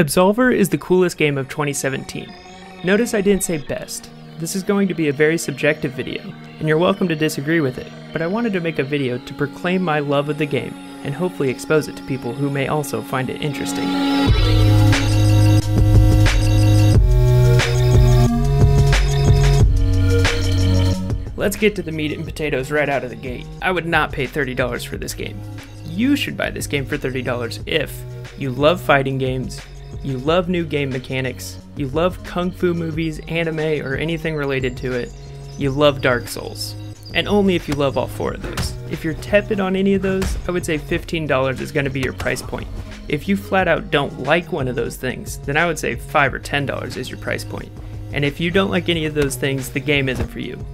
Absolver is the coolest game of 2017. Notice I didn't say best. This is going to be a very subjective video, and you're welcome to disagree with it, but I wanted to make a video to proclaim my love of the game and hopefully expose it to people who may also find it interesting. Let's get to the meat and potatoes right out of the gate. I would not pay $30 for this game. You should buy this game for $30 if you love fighting games, you love new game mechanics, you love kung fu movies, anime, or anything related to it, you love Dark Souls. And only if you love all four of those. If you're tepid on any of those, I would say $15 is going to be your price point. If you flat out don't like one of those things, then I would say $5 or $10 is your price point. And if you don't like any of those things, the game isn't for you.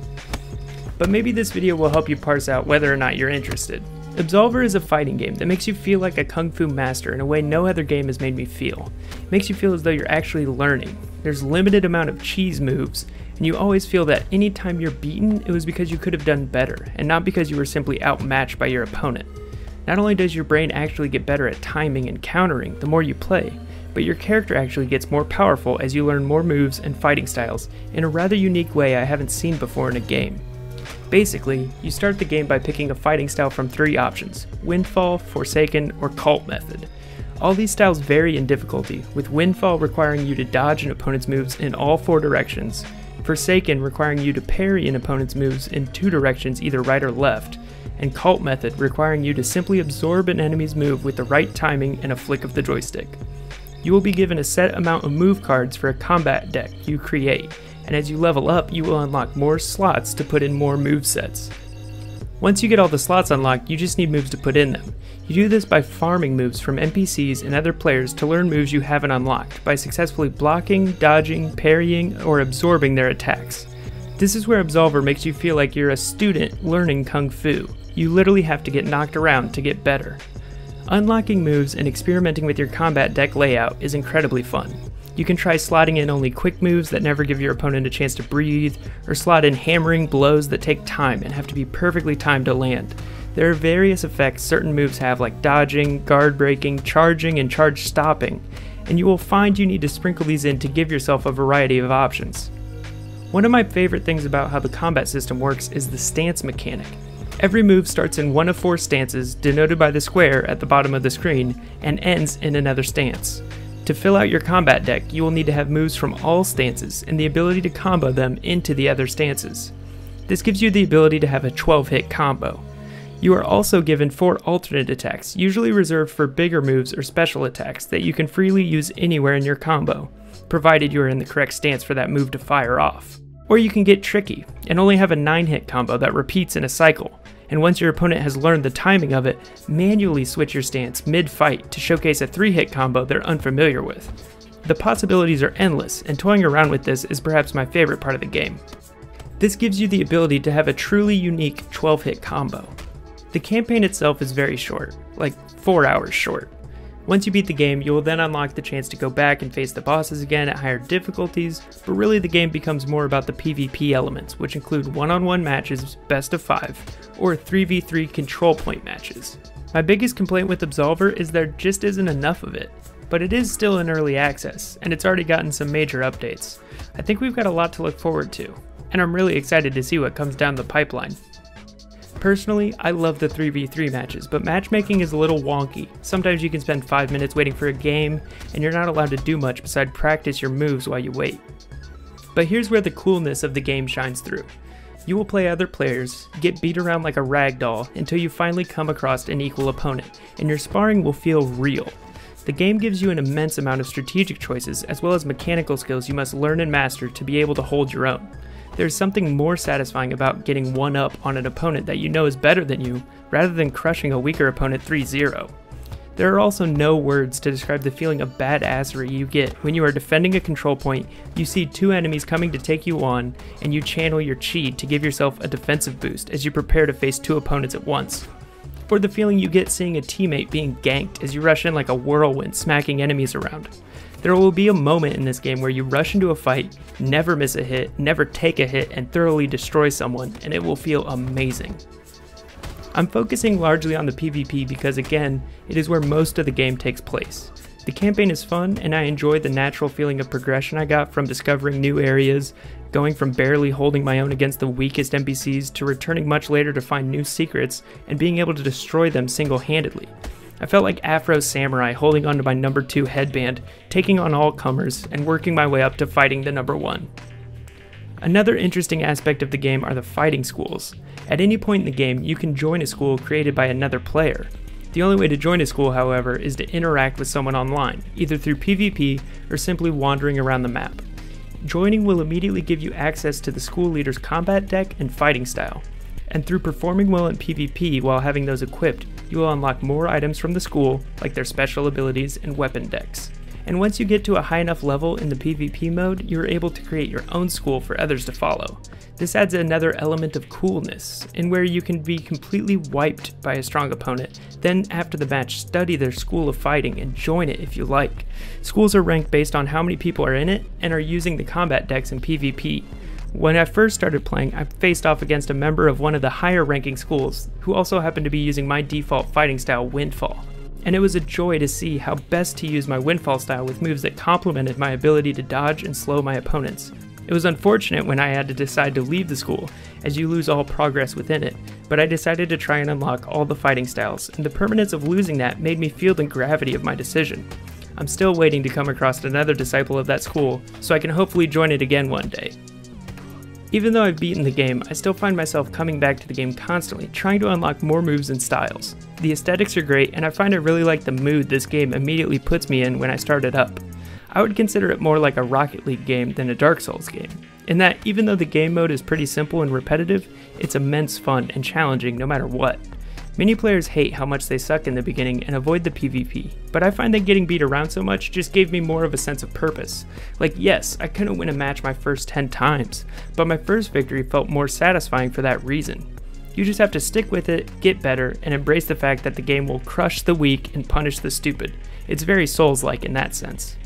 But maybe this video will help you parse out whether or not you're interested. Absolver is a fighting game that makes you feel like a kung fu master in a way no other game has made me feel. It makes you feel as though you're actually learning. There's limited amount of cheese moves, and you always feel that any time you're beaten, it was because you could have done better, and not because you were simply outmatched by your opponent. Not only does your brain actually get better at timing and countering the more you play, but your character actually gets more powerful as you learn more moves and fighting styles in a rather unique way I haven't seen before in a game. Basically, you start the game by picking a fighting style from three options: Windfall, Forsaken, or Cult Method. All these styles vary in difficulty, with Windfall requiring you to dodge an opponent's moves in all four directions, Forsaken requiring you to parry an opponent's moves in two directions, either right or left, and Cult Method requiring you to simply absorb an enemy's move with the right timing and a flick of the joystick. You will be given a set amount of move cards for a combat deck you create, and as you level up, you will unlock more slots to put in more movesets. Once you get all the slots unlocked, you just need moves to put in them. You do this by farming moves from NPCs and other players to learn moves you haven't unlocked, by successfully blocking, dodging, parrying, or absorbing their attacks. This is where Absolver makes you feel like you're a student learning kung fu. You literally have to get knocked around to get better. Unlocking moves and experimenting with your combat deck layout is incredibly fun. You can try slotting in only quick moves that never give your opponent a chance to breathe, or slot in hammering blows that take time and have to be perfectly timed to land. There are various effects certain moves have, like dodging, guard breaking, charging, and charge stopping, and you will find you need to sprinkle these in to give yourself a variety of options. One of my favorite things about how the combat system works is the stance mechanic. Every move starts in one of four stances, denoted by the square at the bottom of the screen, and ends in another stance. To fill out your combat deck, you will need to have moves from all stances and the ability to combo them into the other stances. This gives you the ability to have a 12-hit combo. You are also given four alternate attacks, usually reserved for bigger moves or special attacks that you can freely use anywhere in your combo, provided you are in the correct stance for that move to fire off. Or you can get tricky and only have a 9-hit combo that repeats in a cycle, and once your opponent has learned the timing of it, manually switch your stance mid-fight to showcase a 3-hit combo they're unfamiliar with. The possibilities are endless, and toying around with this is perhaps my favorite part of the game. This gives you the ability to have a truly unique 12-hit combo. The campaign itself is very short, like 4 hours short. Once you beat the game, you will then unlock the chance to go back and face the bosses again at higher difficulties, but really the game becomes more about the PvP elements, which include one-on-one matches, best of 5, or 3v3 control point matches. My biggest complaint with Absolver is there just isn't enough of it, but it is still in early access, and it's already gotten some major updates. I think we've got a lot to look forward to, and I'm really excited to see what comes down the pipeline. Personally, I love the 3v3 matches, but matchmaking is a little wonky. Sometimes you can spend 5 minutes waiting for a game, and you're not allowed to do much besides practice your moves while you wait. But here's where the coolness of the game shines through. You will play other players, get beat around like a ragdoll until you finally come across an equal opponent, and your sparring will feel real. The game gives you an immense amount of strategic choices as well as mechanical skills you must learn and master to be able to hold your own. There's something more satisfying about getting one up on an opponent that you know is better than you, rather than crushing a weaker opponent 3-0. There are also no words to describe the feeling of badassery you get when you are defending a control point, you see 2 enemies coming to take you on, and you channel your chi to give yourself a defensive boost as you prepare to face 2 opponents at once. Or the feeling you get seeing a teammate being ganked as you rush in like a whirlwind, smacking enemies around. There will be a moment in this game where you rush into a fight, never miss a hit, never take a hit, and thoroughly destroy someone, and it will feel amazing. I'm focusing largely on the PvP because, again, it is where most of the game takes place. The campaign is fun, and I enjoy the natural feeling of progression I got from discovering new areas, going from barely holding my own against the weakest NPCs to returning much later to find new secrets and being able to destroy them single-handedly. I felt like Afro Samurai holding onto my number 2 headband, taking on all comers, and working my way up to fighting the number 1. Another interesting aspect of the game are the fighting schools. At any point in the game, you can join a school created by another player. The only way to join a school, however, is to interact with someone online, either through PvP or simply wandering around the map. Joining will immediately give you access to the school leader's combat deck and fighting style. And through performing well in PvP while having those equipped, you will unlock more items from the school, like their special abilities and weapon decks. And once you get to a high enough level in the PvP mode, you're able to create your own school for others to follow. This adds another element of coolness, in where you can be completely wiped by a strong opponent, then after the match study their school of fighting and join it if you like. Schools are ranked based on how many people are in it and are using the combat decks in PvP. When I first started playing, I faced off against a member of one of the higher ranking schools, who also happened to be using my default fighting style, Windfall. And it was a joy to see how best to use my Windfall style with moves that complemented my ability to dodge and slow my opponents. It was unfortunate when I had to decide to leave the school, as you lose all progress within it, but I decided to try and unlock all the fighting styles, and the permanence of losing that made me feel the gravity of my decision. I'm still waiting to come across another disciple of that school, so I can hopefully join it again one day. Even though I've beaten the game, I still find myself coming back to the game constantly, trying to unlock more moves and styles. The aesthetics are great, and I find I really like the mood this game immediately puts me in when I start it up. I would consider it more like a Rocket League game than a Dark Souls game, in that even though the game mode is pretty simple and repetitive, it's immense fun and challenging no matter what. Many players hate how much they suck in the beginning and avoid the PvP, but I find that getting beat around so much just gave me more of a sense of purpose. Like yes, I couldn't win a match my first 10 times, but my first victory felt more satisfying for that reason. You just have to stick with it, get better, and embrace the fact that the game will crush the weak and punish the stupid. It's very Souls-like in that sense.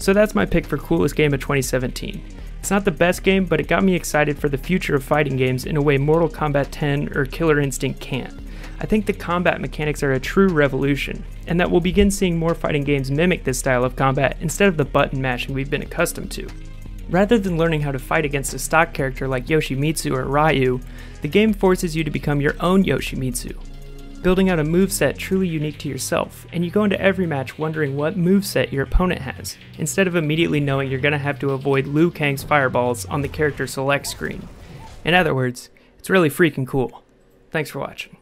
So that's my pick for coolest game of 2017. It's not the best game, but it got me excited for the future of fighting games in a way Mortal Kombat 10 or Killer Instinct can't. I think the combat mechanics are a true revolution, and that we'll begin seeing more fighting games mimic this style of combat instead of the button mashing we've been accustomed to. Rather than learning how to fight against a stock character like Yoshimitsu or Ryu, the game forces you to become your own Yoshimitsu, building out a moveset truly unique to yourself, and you go into every match wondering what moveset your opponent has, instead of immediately knowing you're going to have to avoid Liu Kang's fireballs on the character select screen. In other words, it's really freaking cool. Thanks for watching.